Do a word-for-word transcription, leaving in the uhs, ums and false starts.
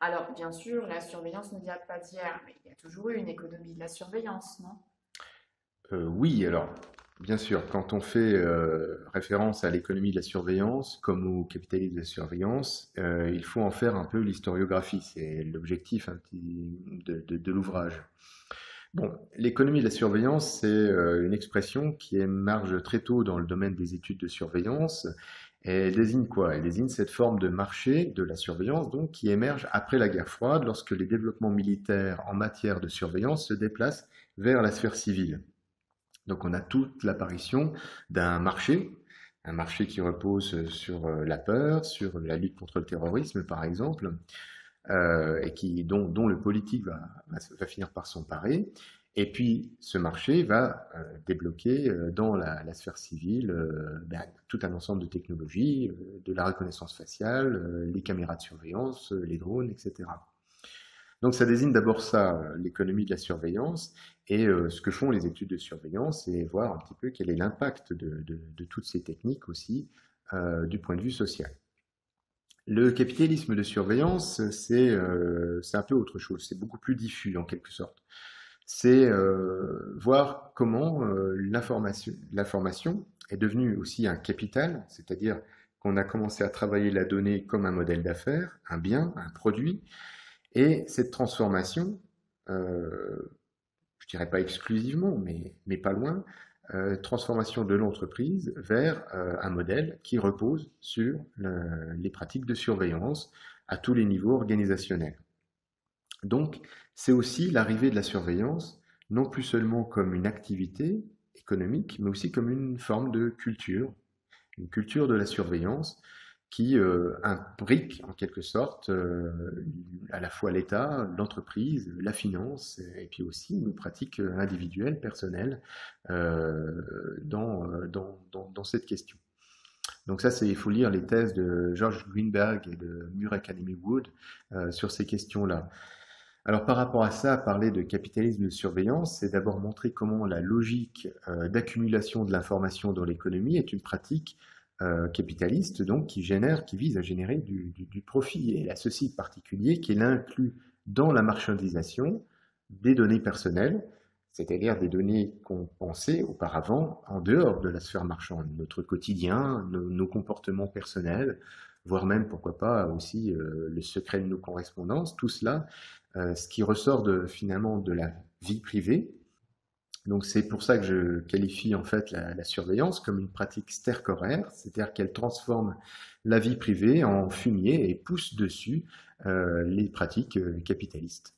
Alors, bien sûr, la surveillance n'y a pas d'hier, mais il y a toujours eu une économie de la surveillance, non? Euh, oui, alors, bien sûr, quand on fait euh, référence à l'économie de la surveillance, comme au capitalisme de la surveillance, euh, il faut en faire un peu l'historiographie, c'est l'objectif hein, de, de, de l'ouvrage. Bon, l'économie de la surveillance, c'est euh, une expression qui émerge très tôt dans le domaine des études de surveillance. Et elle désigne quoi? Elle désigne cette forme de marché de la surveillance donc, qui émerge après la guerre froide, lorsque les développements militaires en matière de surveillance se déplacent vers la sphère civile. Donc on a toute l'apparition d'un marché, un marché qui repose sur la peur, sur la lutte contre le terrorisme par exemple, euh, et qui, dont, dont le politique va, va, va finir par s'emparer. Et puis, ce marché va euh, débloquer euh, dans la, la sphère civile euh, ben, tout un ensemble de technologies, euh, de la reconnaissance faciale, euh, les caméras de surveillance, euh, les drones, et cetera. Donc ça désigne d'abord ça, l'économie de la surveillance, et euh, ce que font les études de surveillance, c'est voir un petit peu quel est l'impact de, de, de toutes ces techniques aussi, euh, du point de vue social. Le capitalisme de surveillance, c'est euh, un peu autre chose, c'est beaucoup plus diffus en quelque sorte. C'est euh, voir comment euh, l'information est devenue aussi un capital, c'est-à-dire qu'on a commencé à travailler la donnée comme un modèle d'affaires, un bien, un produit, et cette transformation, euh, je dirais pas exclusivement, mais, mais pas loin, euh, transformation de l'entreprise vers euh, un modèle qui repose sur le, les pratiques de surveillance à tous les niveaux organisationnels. Donc, c'est aussi l'arrivée de la surveillance, non plus seulement comme une activité économique, mais aussi comme une forme de culture, une culture de la surveillance qui euh, imbrique en quelque sorte euh, à la fois l'État, l'entreprise, la finance, et puis aussi nos pratiques individuelles, personnelles, euh, dans, dans, dans, dans cette question. Donc ça, il faut lire les thèses de George Greenberg et de Murray Academy Wood euh, sur ces questions-là. Alors par rapport à ça, parler de capitalisme de surveillance, c'est d'abord montrer comment la logique euh, d'accumulation de l'information dans l'économie est une pratique euh, capitaliste donc, qui, génère, qui vise à générer du, du, du profit. Et à ceci particulier, qui l'inclut dans la marchandisation des données personnelles, c'est-à-dire des données qu'on pensait auparavant en dehors de la sphère marchande, notre quotidien, nos, nos comportements personnels, voire même, pourquoi pas, aussi euh, le secret de nos correspondances, tout cela, euh, ce qui ressort de, finalement de la vie privée. Donc c'est pour ça que je qualifie en fait la, la surveillance comme une pratique stercoraire, c'est-à-dire qu'elle transforme la vie privée en fumier et pousse dessus euh, les pratiques euh, capitalistes.